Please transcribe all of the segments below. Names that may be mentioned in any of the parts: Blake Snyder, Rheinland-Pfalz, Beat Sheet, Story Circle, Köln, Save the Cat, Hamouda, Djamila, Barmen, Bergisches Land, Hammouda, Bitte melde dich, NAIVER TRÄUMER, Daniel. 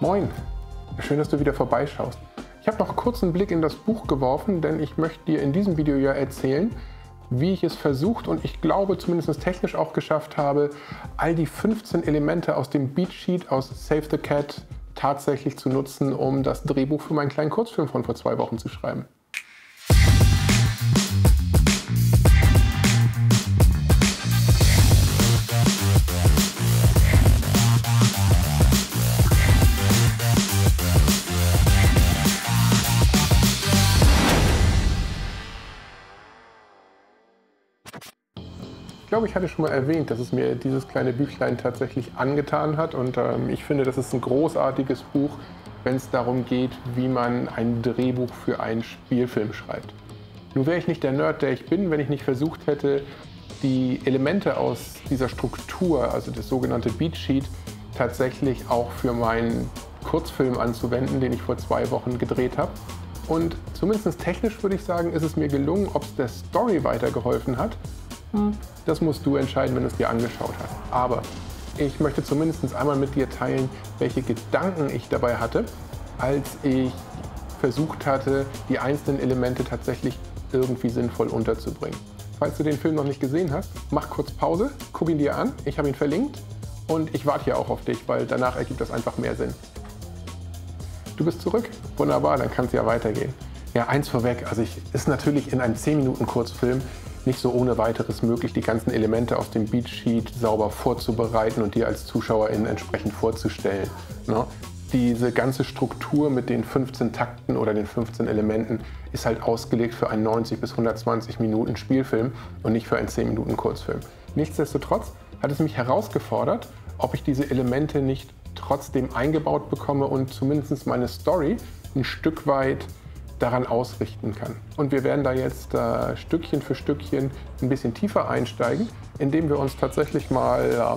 Moin, schön, dass du wieder vorbeischaust. Ich habe noch kurz einen Blick in das Buch geworfen, denn ich möchte dir in diesem Video ja erzählen, wie ich es versucht und ich glaube zumindest technisch auch geschafft habe, all die 15 Elemente aus dem Beat Sheet aus Save the Cat tatsächlich zu nutzen, um das Drehbuch für meinen kleinen Kurzfilm von vor 2 Wochen zu schreiben. Ich glaube, ich hatte schon mal erwähnt, dass es mir dieses kleine Büchlein tatsächlich angetan hat und ich finde, das ist ein großartiges Buch, wenn es darum geht, wie man ein Drehbuch für einen Spielfilm schreibt. Nun wäre ich nicht der Nerd, der ich bin, wenn ich nicht versucht hätte, die Elemente aus dieser Struktur, also das sogenannte Beat Sheet, tatsächlich auch für meinen Kurzfilm anzuwenden, den ich vor 2 Wochen gedreht habe. Und zumindest technisch würde ich sagen, ist es mir gelungen, ob es der Story weitergeholfen hat. Das musst du entscheiden, wenn du es dir angeschaut hast. Aber ich möchte zumindest einmal mit dir teilen, welche Gedanken ich dabei hatte, als ich versucht hatte, die einzelnen Elemente tatsächlich irgendwie sinnvoll unterzubringen. Falls du den Film noch nicht gesehen hast, mach kurz Pause, guck ihn dir an, ich habe ihn verlinkt und ich warte hier auch auf dich, weil danach ergibt das einfach mehr Sinn. Du bist zurück? Wunderbar, dann kann es ja weitergehen. Ja, eins vorweg, also ist natürlich in einem 10-Minuten-Kurzfilm nicht so ohne weiteres möglich, die ganzen Elemente aus dem Beat Sheet sauber vorzubereiten und dir als ZuschauerInnen entsprechend vorzustellen. Ne? Diese ganze Struktur mit den 15 Takten oder den 15 Elementen ist halt ausgelegt für einen 90 bis 120 Minuten Spielfilm und nicht für einen 10 Minuten Kurzfilm. Nichtsdestotrotz hat es mich herausgefordert, ob ich diese Elemente nicht trotzdem eingebaut bekomme und zumindest meine Story ein Stück weit daran ausrichten kann. Und wir werden da jetzt Stückchen für Stückchen ein bisschen tiefer einsteigen, indem wir uns tatsächlich mal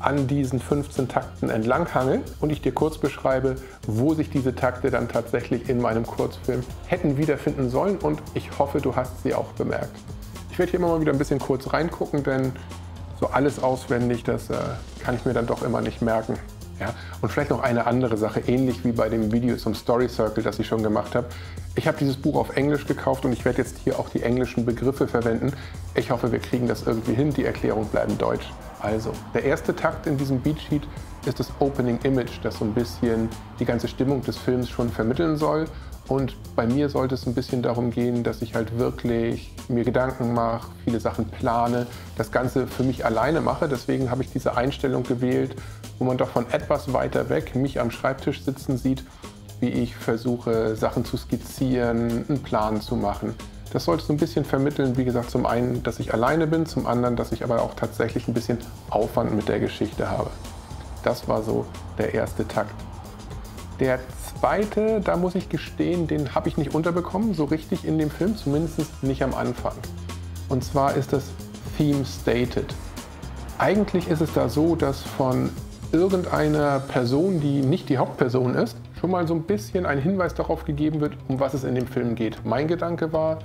an diesen 15 Takten entlanghangeln und ich dir kurz beschreibe, wo sich diese Takte dann tatsächlich in meinem Kurzfilm hätten wiederfinden sollen und ich hoffe, du hast sie auch bemerkt. Ich werde hier immer mal wieder ein bisschen kurz reingucken, denn so alles auswendig, das kann ich mir dann doch immer nicht merken. Ja, und vielleicht noch eine andere Sache, ähnlich wie bei dem Video zum Story Circle, das ich schon gemacht habe. Ich habe dieses Buch auf Englisch gekauft und ich werde jetzt hier auch die englischen Begriffe verwenden. Ich hoffe, wir kriegen das irgendwie hin. Die Erklärung bleibt deutsch. Also, der erste Takt in diesem Beat Sheet ist das Opening Image, das so ein bisschen die ganze Stimmung des Films schon vermitteln soll. Und bei mir sollte es ein bisschen darum gehen, dass ich halt wirklich mir Gedanken mache, viele Sachen plane, das Ganze für mich alleine mache. Deswegen habe ich diese Einstellung gewählt, wo man doch von etwas weiter weg mich am Schreibtisch sitzen sieht, wie ich versuche, Sachen zu skizzieren, einen Plan zu machen. Das sollte so ein bisschen vermitteln, wie gesagt, zum einen, dass ich alleine bin, zum anderen, dass ich aber auch tatsächlich ein bisschen Aufwand mit der Geschichte habe. Das war so der erste Takt. Der zweite, da muss ich gestehen, den habe ich nicht unterbekommen, so richtig in dem Film, zumindest nicht am Anfang. Und zwar ist das Theme Stated. Eigentlich ist es da so, dass von irgendeiner Person, die nicht die Hauptperson ist, schon mal so ein bisschen ein Hinweis darauf gegeben wird, um was es in dem Film geht. Mein Gedanke war,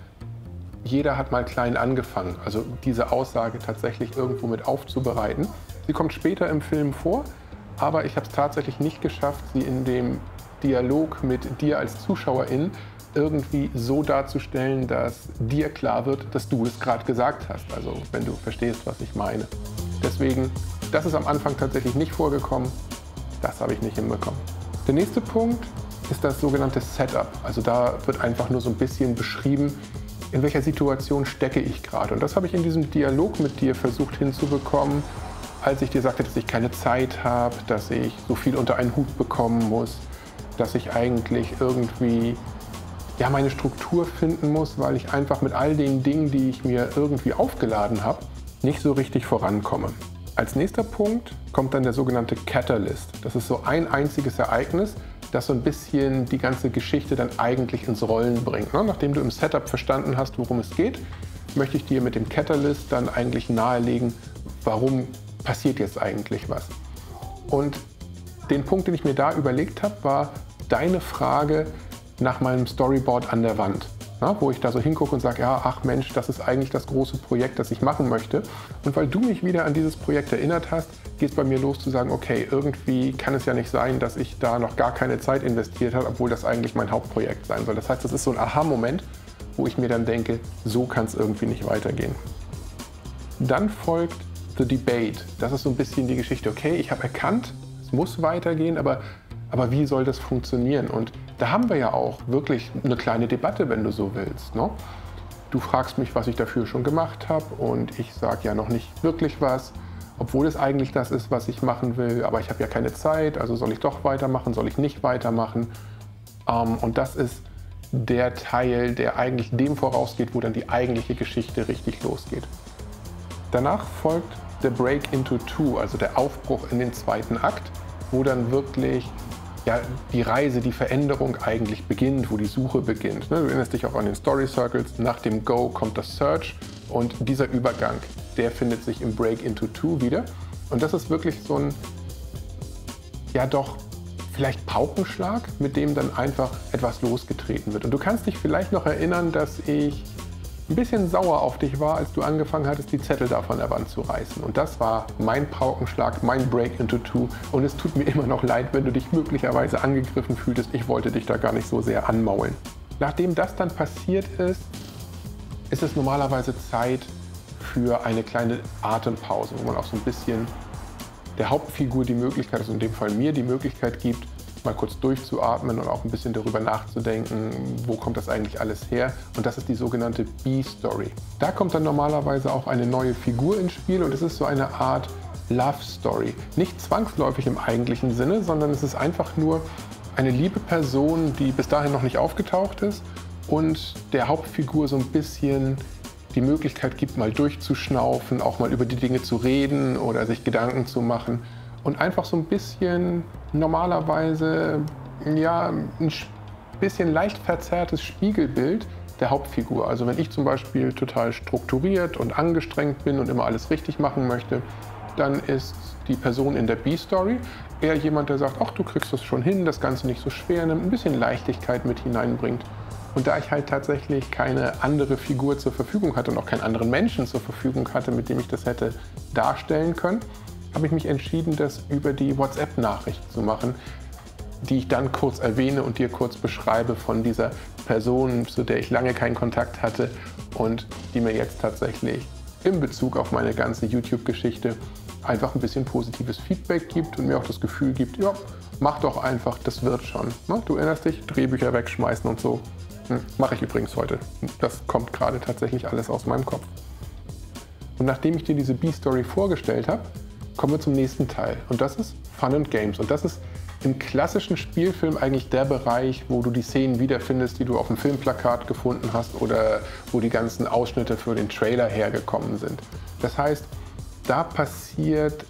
jeder hat mal klein angefangen, also diese Aussage tatsächlich irgendwo mit aufzubereiten. Sie kommt später im Film vor, aber ich habe es tatsächlich nicht geschafft, sie in dem Dialog mit dir als ZuschauerIn irgendwie so darzustellen, dass dir klar wird, dass du es gerade gesagt hast, also wenn du verstehst, was ich meine. Deswegen, das ist am Anfang tatsächlich nicht vorgekommen, das habe ich nicht hinbekommen. Der nächste Punkt ist das sogenannte Setup, also da wird einfach nur so ein bisschen beschrieben, in welcher Situation stecke ich gerade. Und das habe ich in diesem Dialog mit dir versucht hinzubekommen, als ich dir sagte, dass ich keine Zeit habe, dass ich so viel unter einen Hut bekommen muss, dass ich eigentlich irgendwie ja, meine Struktur finden muss, weil ich einfach mit all den Dingen, die ich mir irgendwie aufgeladen habe, nicht so richtig vorankomme. Als nächster Punkt kommt dann der sogenannte Catalyst. Das ist so ein einziges Ereignis, das so ein bisschen die ganze Geschichte dann eigentlich ins Rollen bringt. Nachdem du im Setup verstanden hast, worum es geht, möchte ich dir mit dem Catalyst dann eigentlich nahelegen, warum passiert jetzt eigentlich was. Und den Punkt, den ich mir da überlegt habe, war deine Frage nach meinem Storyboard an der Wand. Ja, wo ich da so hingucke und sage, ja, ach Mensch, das ist eigentlich das große Projekt, das ich machen möchte. Und weil du mich wieder an dieses Projekt erinnert hast, geht es bei mir los zu sagen, okay, irgendwie kann es ja nicht sein, dass ich da noch gar keine Zeit investiert habe, obwohl das eigentlich mein Hauptprojekt sein soll. Das heißt, das ist so ein Aha-Moment, wo ich mir dann denke, so kann es irgendwie nicht weitergehen. Dann folgt The Debate. Das ist so ein bisschen die Geschichte, okay, ich habe erkannt, es muss weitergehen, aber wie soll das funktionieren? Und da haben wir ja auch wirklich eine kleine Debatte, wenn du so willst, ne? Du fragst mich, was ich dafür schon gemacht habe und ich sage ja noch nicht wirklich was, obwohl es eigentlich das ist, was ich machen will, aber ich habe ja keine Zeit, also soll ich doch weitermachen, soll ich nicht weitermachen? Und das ist der Teil, der eigentlich dem vorausgeht, wo dann die eigentliche Geschichte richtig losgeht. Danach folgt der Break into Two, also der Aufbruch in den zweiten Akt, wo dann wirklich ja, die Reise, die Veränderung eigentlich beginnt, wo die Suche beginnt. Du erinnerst dich auch an den Story Circles, nach dem Go kommt das Search und dieser Übergang, der findet sich im Break into Two wieder. Und das ist wirklich so ein, ja doch, vielleicht Paukenschlag, mit dem dann einfach etwas losgetreten wird. Und du kannst dich vielleicht noch erinnern, dass ich ein bisschen sauer auf dich war, als du angefangen hattest, die Zettel da von der Wand zu reißen. Und das war mein Paukenschlag, mein Break into Two. Und es tut mir immer noch leid, wenn du dich möglicherweise angegriffen fühltest. Ich wollte dich da gar nicht so sehr anmaulen. Nachdem das dann passiert ist, ist es normalerweise Zeit für eine kleine Atempause, wo man auch so ein bisschen der Hauptfigur die Möglichkeit, also in dem Fall mir, die Möglichkeit gibt, mal kurz durchzuatmen und auch ein bisschen darüber nachzudenken, wo kommt das eigentlich alles her. Und das ist die sogenannte B-Story. Da kommt dann normalerweise auch eine neue Figur ins Spiel und es ist so eine Art Love-Story. Nicht zwangsläufig im eigentlichen Sinne, sondern es ist einfach nur eine liebe Person, die bis dahin noch nicht aufgetaucht ist und der Hauptfigur so ein bisschen die Möglichkeit gibt, mal durchzuschnaufen, auch mal über die Dinge zu reden oder sich Gedanken zu machen. Und einfach so ein bisschen normalerweise, ja, ein bisschen leicht verzerrtes Spiegelbild der Hauptfigur. Also wenn ich zum Beispiel total strukturiert und angestrengt bin und immer alles richtig machen möchte, dann ist die Person in der B-Story eher jemand, der sagt, ach, du kriegst das schon hin, das Ganze nicht so schwer nimmt, ein bisschen Leichtigkeit mit hineinbringt. Und da ich halt tatsächlich keine andere Figur zur Verfügung hatte und auch keinen anderen Menschen zur Verfügung hatte, mit dem ich das hätte darstellen können, habe ich mich entschieden, das über die WhatsApp-Nachricht zu machen, die ich dann kurz erwähne und dir kurz beschreibe von dieser Person, zu der ich lange keinen Kontakt hatte und die mir jetzt tatsächlich in Bezug auf meine ganze YouTube-Geschichte einfach ein bisschen positives Feedback gibt und mir auch das Gefühl gibt, ja, mach doch einfach, das wird schon. Du erinnerst dich, Drehbücher wegschmeißen und so. Mache ich übrigens heute. Das kommt gerade tatsächlich alles aus meinem Kopf. Und nachdem ich dir diese B-Story vorgestellt habe, kommen wir zum nächsten Teil und das ist Fun and Games. Und das ist im klassischen Spielfilm eigentlich der Bereich, wo du die Szenen wiederfindest, die du auf dem Filmplakat gefunden hast oder wo die ganzen Ausschnitte für den Trailer hergekommen sind. Das heißt, da passiert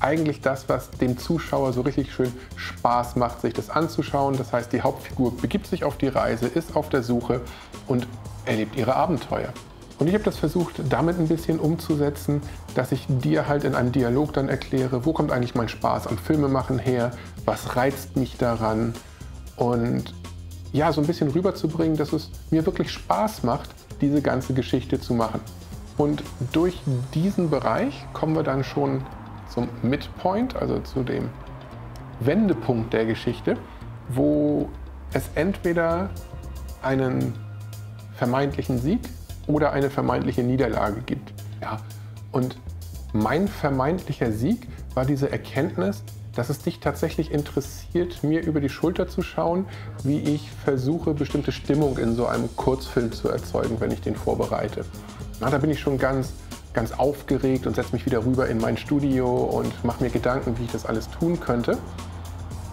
eigentlich das, was dem Zuschauer so richtig schön Spaß macht, sich das anzuschauen. Das heißt, die Hauptfigur begibt sich auf die Reise, ist auf der Suche und erlebt ihre Abenteuer. Und ich habe das versucht, damit ein bisschen umzusetzen, dass ich dir halt in einem Dialog dann erkläre, wo kommt eigentlich mein Spaß am Filmemachen her, was reizt mich daran und ja, so ein bisschen rüberzubringen, dass es mir wirklich Spaß macht, diese ganze Geschichte zu machen. Und durch diesen Bereich kommen wir dann schon zum Midpoint, also zu dem Wendepunkt der Geschichte, wo es entweder einen vermeintlichen Sieg oder eine vermeintliche Niederlage gibt. Ja. Und mein vermeintlicher Sieg war diese Erkenntnis, dass es dich tatsächlich interessiert, mir über die Schulter zu schauen, wie ich versuche, bestimmte Stimmung in so einem Kurzfilm zu erzeugen, wenn ich den vorbereite. Na, da bin ich schon ganz aufgeregt und setze mich wieder rüber in mein Studio und mache mir Gedanken, wie ich das alles tun könnte.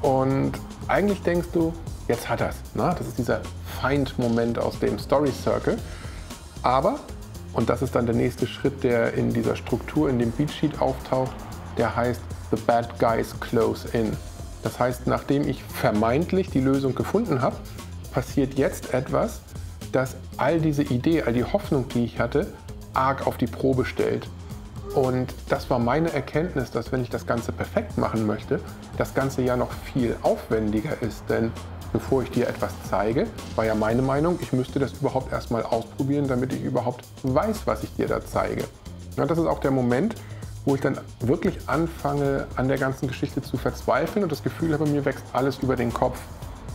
Und eigentlich denkst du, jetzt hat er's. Na, das ist dieser Feind-Moment aus dem Story Circle. Aber, und das ist dann der nächste Schritt, der in dieser Struktur, in dem Beat Sheet auftaucht, der heißt The Bad Guys Close In. Das heißt, nachdem ich vermeintlich die Lösung gefunden habe, passiert jetzt etwas, das all diese Idee, all die Hoffnung, die ich hatte, arg auf die Probe stellt. Und das war meine Erkenntnis, dass wenn ich das Ganze perfekt machen möchte, das Ganze ja noch viel aufwendiger ist, denn bevor ich dir etwas zeige, war ja meine Meinung, ich müsste das überhaupt erstmal ausprobieren, damit ich überhaupt weiß, was ich dir da zeige. Ja, das ist auch der Moment, wo ich dann wirklich anfange, an der ganzen Geschichte zu verzweifeln und das Gefühl habe, mir wächst alles über den Kopf.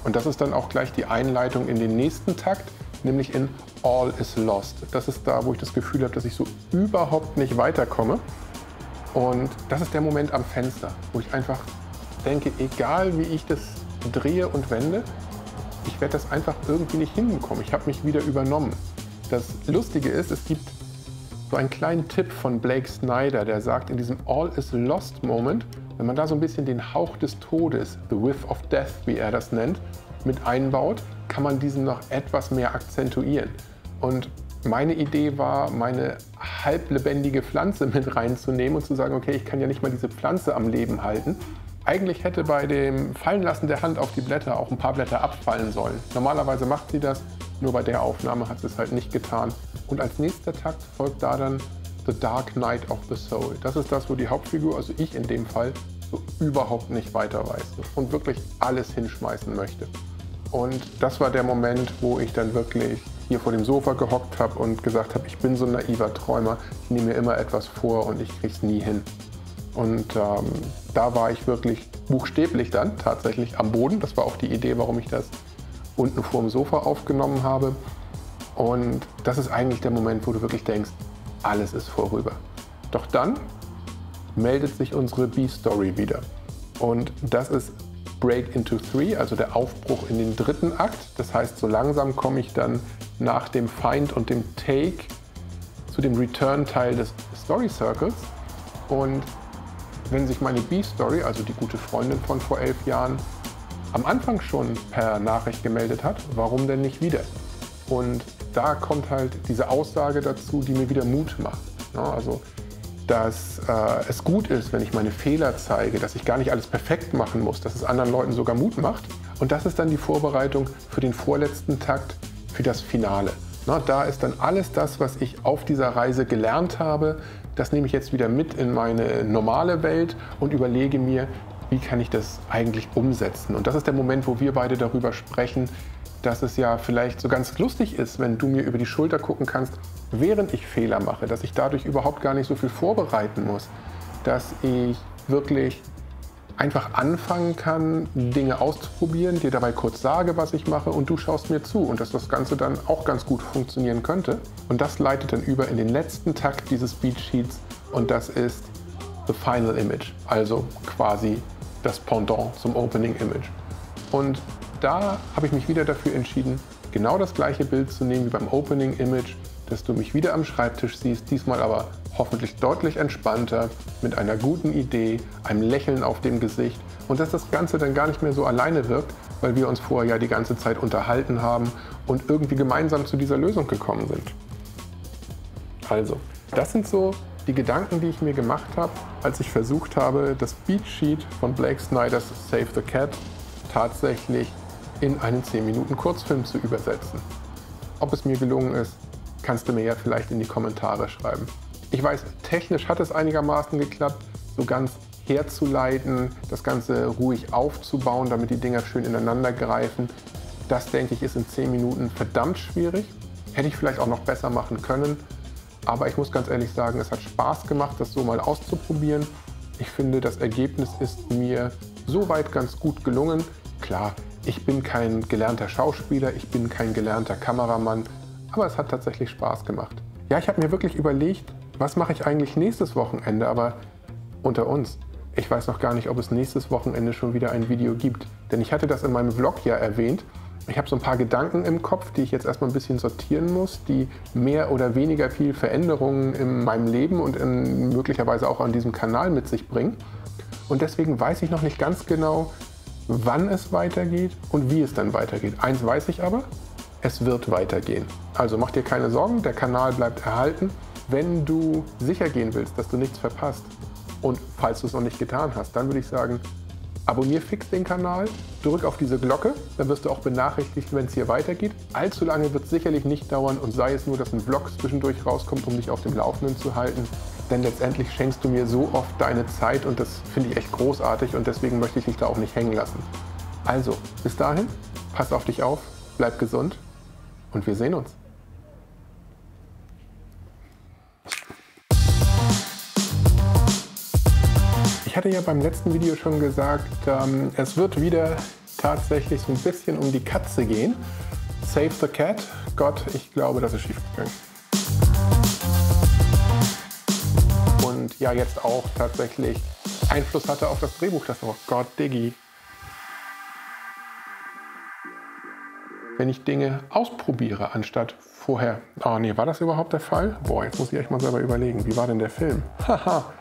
Und das ist dann auch gleich die Einleitung in den nächsten Takt, nämlich in All is Lost. Das ist da, wo ich das Gefühl habe, dass ich so überhaupt nicht weiterkomme. Und das ist der Moment am Fenster, wo ich einfach denke, egal wie ich das drehe und wende, ich werde das einfach irgendwie nicht hinbekommen. Ich habe mich wieder übernommen. Das Lustige ist, es gibt so einen kleinen Tipp von Blake Snyder, der sagt, in diesem All is Lost Moment, wenn man da so ein bisschen den Hauch des Todes, the whiff of death, wie er das nennt, mit einbaut, kann man diesen noch etwas mehr akzentuieren. Und meine Idee war, meine halblebendige Pflanze mit reinzunehmen und zu sagen, okay, ich kann ja nicht mal diese Pflanze am Leben halten. Eigentlich hätte bei dem Fallenlassen der Hand auf die Blätter auch ein paar Blätter abfallen sollen. Normalerweise macht sie das, nur bei der Aufnahme hat sie es halt nicht getan. Und als nächster Takt folgt da dann The Dark Night of the Soul. Das ist das, wo die Hauptfigur, also ich in dem Fall, so überhaupt nicht weiter weiß und wirklich alles hinschmeißen möchte. Und das war der Moment, wo ich dann wirklich hier vor dem Sofa gehockt habe und gesagt habe, ich bin so ein naiver Träumer, ich nehme mir immer etwas vor und ich krieg's nie hin. Und da war ich wirklich buchstäblich dann tatsächlich am Boden. Das war auch die Idee, warum ich das unten vor dem Sofa aufgenommen habe. Und das ist eigentlich der Moment, wo du wirklich denkst, alles ist vorüber. Doch dann meldet sich unsere B-Story wieder. Und das ist Break into Three, also der Aufbruch in den dritten Akt. Das heißt, so langsam komme ich dann nach dem Find und dem Take zu dem Return-Teil des Story Circles. Und wenn sich meine B-Story, also die gute Freundin von vor 11 Jahren, am Anfang schon per Nachricht gemeldet hat, warum denn nicht wieder? Und da kommt halt diese Aussage dazu, die mir wieder Mut macht. Ja, also, dass es gut ist, wenn ich meine Fehler zeige, dass ich gar nicht alles perfekt machen muss, dass es anderen Leuten sogar Mut macht. Und das ist dann die Vorbereitung für den vorletzten Takt, für das Finale. Na, da ist dann alles das, was ich auf dieser Reise gelernt habe, das nehme ich jetzt wieder mit in meine normale Welt und überlege mir, wie kann ich das eigentlich umsetzen. Und das ist der Moment, wo wir beide darüber sprechen, dass es ja vielleicht so ganz lustig ist, wenn du mir über die Schulter gucken kannst, während ich Fehler mache, dass ich dadurch überhaupt gar nicht so viel vorbereiten muss, dass ich wirklich einfach anfangen kann, Dinge auszuprobieren, dir dabei kurz sage, was ich mache und du schaust mir zu und dass das Ganze dann auch ganz gut funktionieren könnte. Und das leitet dann über in den letzten Takt dieses Beat Sheets und das ist The Final Image, also quasi das Pendant zum Opening Image. Und da habe ich mich wieder dafür entschieden, genau das gleiche Bild zu nehmen wie beim Opening Image, dass du mich wieder am Schreibtisch siehst, diesmal aber hoffentlich deutlich entspannter, mit einer guten Idee, einem Lächeln auf dem Gesicht und dass das Ganze dann gar nicht mehr so alleine wirkt, weil wir uns vorher ja die ganze Zeit unterhalten haben und irgendwie gemeinsam zu dieser Lösung gekommen sind. Also, das sind so die Gedanken, die ich mir gemacht habe, als ich versucht habe, das Beat Sheet von Blake Snyders Save the Cat tatsächlich in einen 10-Minuten-Kurzfilm zu übersetzen. Ob es mir gelungen ist, kannst du mir ja vielleicht in die Kommentare schreiben. Ich weiß, technisch hat es einigermaßen geklappt, so ganz herzuleiten, das Ganze ruhig aufzubauen, damit die Dinger schön ineinander greifen. Das, denke ich, ist in 10 Minuten verdammt schwierig. Hätte ich vielleicht auch noch besser machen können. Aber ich muss ganz ehrlich sagen, es hat Spaß gemacht, das so mal auszuprobieren. Ich finde, das Ergebnis ist mir soweit ganz gut gelungen. Klar, ich bin kein gelernter Schauspieler, ich bin kein gelernter Kameramann, aber es hat tatsächlich Spaß gemacht. Ja, ich habe mir wirklich überlegt, was mache ich eigentlich nächstes Wochenende, aber unter uns. Ich weiß noch gar nicht, ob es nächstes Wochenende schon wieder ein Video gibt, denn ich hatte das in meinem Vlog ja erwähnt. Ich habe so ein paar Gedanken im Kopf, die ich jetzt erstmal ein bisschen sortieren muss, die mehr oder weniger viel Veränderungen in meinem Leben und möglicherweise auch an diesem Kanal mit sich bringen. Und deswegen weiß ich noch nicht ganz genau, wann es weitergeht und wie es dann weitergeht. Eins weiß ich aber, es wird weitergehen. Also mach dir keine Sorgen, der Kanal bleibt erhalten. Wenn du sicher gehen willst, dass du nichts verpasst und falls du es noch nicht getan hast, dann würde ich sagen, abonnier fix den Kanal, drück auf diese Glocke, dann wirst du auch benachrichtigt, wenn es hier weitergeht. Allzu lange wird es sicherlich nicht dauern und sei es nur, dass ein Vlog zwischendurch rauskommt, um dich auf dem Laufenden zu halten. Denn letztendlich schenkst du mir so oft deine Zeit und das finde ich echt großartig und deswegen möchte ich dich da auch nicht hängen lassen. Also, bis dahin, Pass auf dich auf, bleib gesund und wir sehen uns. Ich hatte ja beim letzten Video schon gesagt, es wird wieder tatsächlich so ein bisschen um die Katze gehen. Save the Cat. Gott, ich glaube, das ist schiefgegangen. Und ja, jetzt auch tatsächlich Einfluss hatte auf das Drehbuch. Das war Gott, Diggi. Wenn ich Dinge ausprobiere, anstatt vorher... Oh nee, war das überhaupt der Fall? Boah, jetzt muss ich echt mal selber überlegen. Wie war denn der Film? Haha.